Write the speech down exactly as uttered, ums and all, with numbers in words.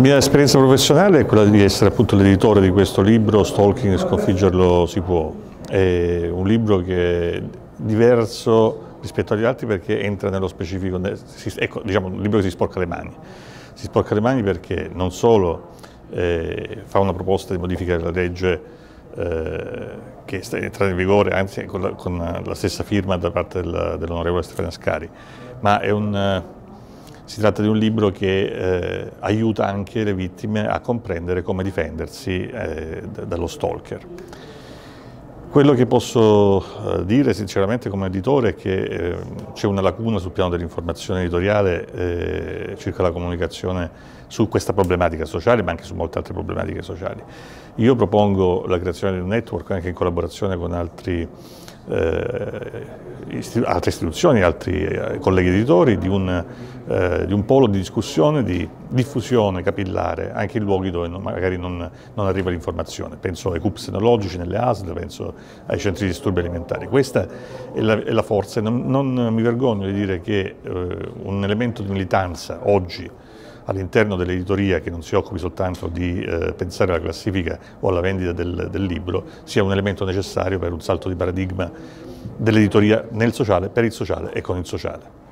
La mia esperienza professionale è quella di essere appunto l'editore di questo libro, Stalking e sconfiggerlo si può. È un libro che è diverso rispetto agli altri perché entra nello specifico, ecco, diciamo un libro che si sporca le mani. Si sporca le mani perché non solo eh, fa una proposta di modifica della legge eh, che entra in vigore, anzi con la, con la stessa firma da parte dell'onorevole Stefania Ascari, ma è un... Si tratta di un libro che eh, aiuta anche le vittime a comprendere come difendersi eh, dallo stalker. Quello che posso eh, dire sinceramente come editore è che eh, c'è una lacuna sul piano dell'informazione editoriale eh, circa la comunicazione su questa problematica sociale, ma anche su molte altre problematiche sociali. Io propongo la creazione di un network anche in collaborazione con altri, eh, istitu- altre istituzioni, altri eh, colleghi editori, di un Eh, di un polo di discussione, di diffusione capillare anche in luoghi dove non, magari non, non arriva l'informazione. Penso ai cups enologici nelle A S L, penso ai centri di disturbi alimentari. Questa è la, è la forza. Non, non mi vergogno di dire che eh, un elemento di militanza oggi all'interno dell'editoria che non si occupi soltanto di eh, pensare alla classifica o alla vendita del, del libro sia un elemento necessario per un salto di paradigma dell'editoria nel sociale, per il sociale e con il sociale.